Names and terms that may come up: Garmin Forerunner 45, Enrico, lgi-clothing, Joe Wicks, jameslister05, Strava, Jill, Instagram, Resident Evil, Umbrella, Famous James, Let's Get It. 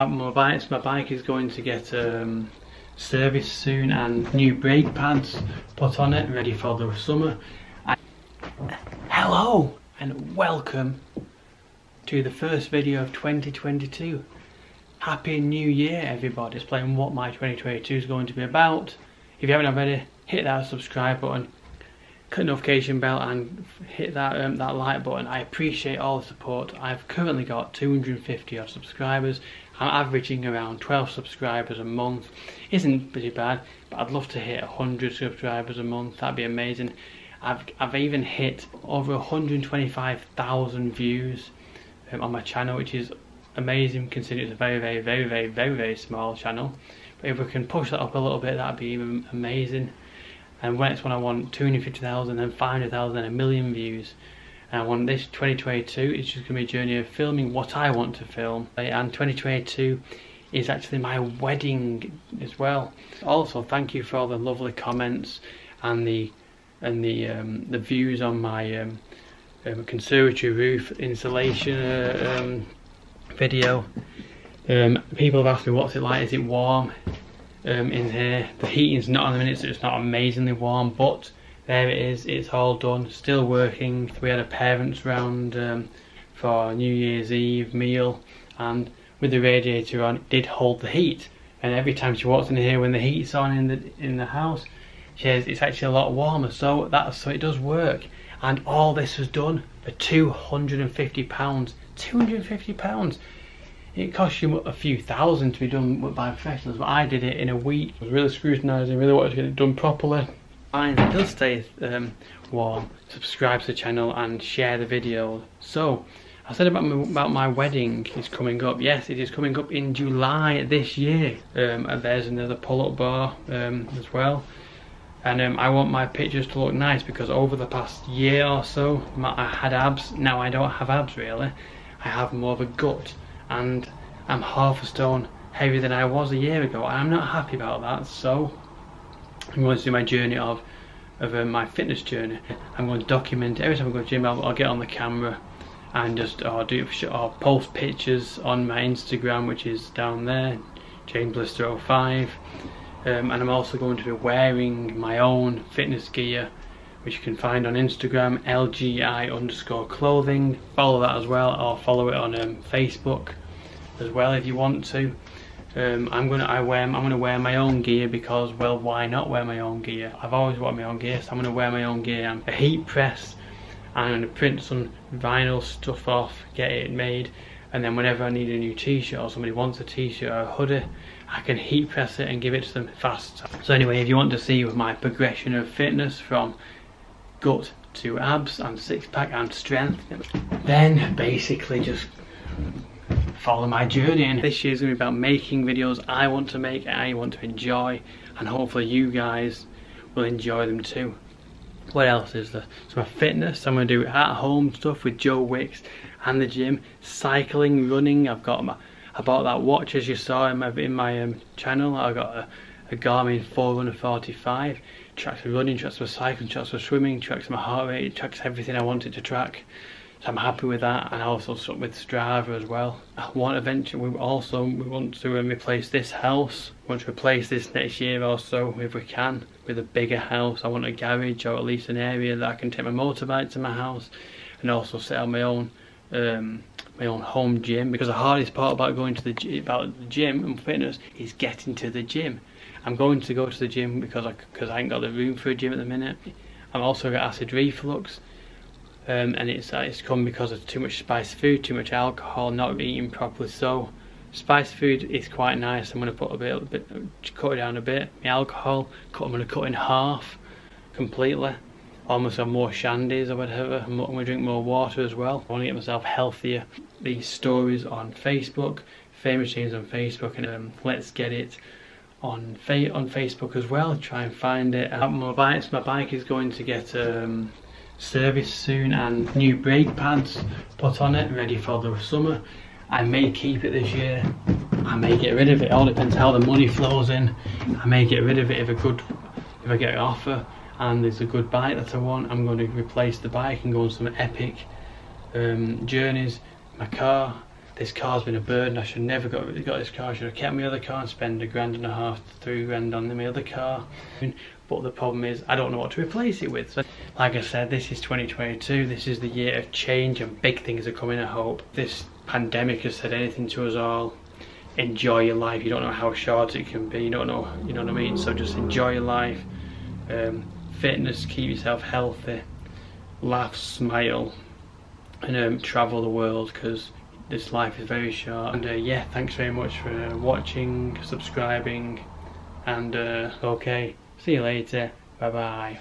My bike is going to get service soon and new brake pads put on it, ready for the summer. Hello and welcome to the first video of 2022. Happy New Year everybody. Explain what my 2022 is going to be about. If you haven't already, hit that subscribe button, click the notification bell and hit that like button. I appreciate all the support. I've currently got 250 odd subscribers. I'm averaging around 12 subscribers a month. Isn't pretty bad, but I'd love to hit 100 subscribers a month. That'd be amazing. I've even hit over 125,000 views on my channel, which is amazing considering it's a very, very small channel. But if we can push that up a little bit, that'd be even amazing. And next one I want 250,000, then 500,000, then 1 million views. And I want this 2022, it's just going to be a journey of filming what I want to film. And 2022 is actually my wedding as well. Also, thank you for all the lovely comments and the views on my conservatory roof insulation video. People have asked me what's it like, is it warm in here? The heating's not on the minute, so it's not amazingly warm, but there it is, it's all done, still working. We had a parents round for New Year's Eve meal, and with the radiator on, it did hold the heat. And every time she walks in here when the heat's on in the house, she says it's actually a lot warmer, so so it does work. And all this was done for £250. £250! It costs you a few thousand to be done by professionals, but I did it in a week. I was really scrutinising, really wanted to get it done properly. It does stay warm. Subscribe to the channel and share the video. So I said about my wedding is coming up. Yes, it is coming up in July this year. And there's another pull-up bar as well. And I want my pictures to look nice because over the past year or so I had abs. Now I don't have abs really. I have more of a gut, and I'm half a stone heavier than I was a year ago. I'm not happy about that, so I'm going to do my journey of my fitness journey. I'm going to document every time I go to the gym. I'll get on the camera and I'll post pictures on my Instagram, which is down there, jameslister05. And I'm also going to be wearing my own fitness gear, which you can find on Instagram, lgi-clothing. Follow that as well, or follow it on Facebook as well if you want to. I'm gonna wear my own gear because, well, why not wear my own gear? I've always wanted my own gear, so I'm gonna wear my own gear. I'm a heat press. I'm gonna print some vinyl stuff off, get it made, and then whenever I need a new T-shirt or somebody wants a T-shirt or a hoodie, I can heat press it and give it to them fast. So anyway, if you want to see my progression of fitness from gut to abs and six pack and strength, then basically just follow my journey. And this year's gonna be about making videos I want to make, I want to enjoy, and hopefully you guys will enjoy them too. What else is there? So my fitness, I'm gonna do at home stuff with Joe Wicks and the gym, cycling, running. I bought that watch as you saw in my channel. I got a Garmin Forerunner 45. Tracks my running, tracks my cycling, tracks my swimming, tracks my heart rate, tracks everything I want it to track. I'm happy with that, and also stuck with Strava as well. I want eventually, we want to replace this house. We want to replace this next year or so if we can with a bigger house. I want a garage or at least an area that I can take my motorbike to my house, and also set up my own home gym, because the hardest part about the gym and fitness is getting to the gym. I'm going to go to the gym because I ain't got the room for a gym at the minute. I'm also got acid reflux. And it's come because of too much spicy food, too much alcohol, not eating properly. So spicy food is quite nice. I'm going to put cut it down a bit. My alcohol, I'm going to cut in half completely. Almost have more shandies or whatever. I'm going to drink more water as well. I want to get myself healthier. These stories on Facebook, Famous James on Facebook, and Let's Get It on Facebook as well. Try and find it. My bike is going to get service soon and new brake pads put on it, ready for the summer. I may keep it this year, I may get rid of it, all depends how the money flows in. I may get rid of it if I get an offer and there's a good bike that I want. I'm going to replace the bike and go on some epic journeys. My car, this car's been a burden, I should never got this car, I should have kept my other car and spent £1.5 to £3,000 on my other car. But the problem is I don't know what to replace it with. So, like I said, this is 2022, this is the year of change and big things are coming, I hope. This pandemic has said anything to us all, enjoy your life. You don't know how short it can be, you know what I mean? So just enjoy your life, fitness, keep yourself healthy, laugh, smile, and travel the world, because this life is very short. And yeah, thanks very much for watching, subscribing, and okay, see you later, bye bye.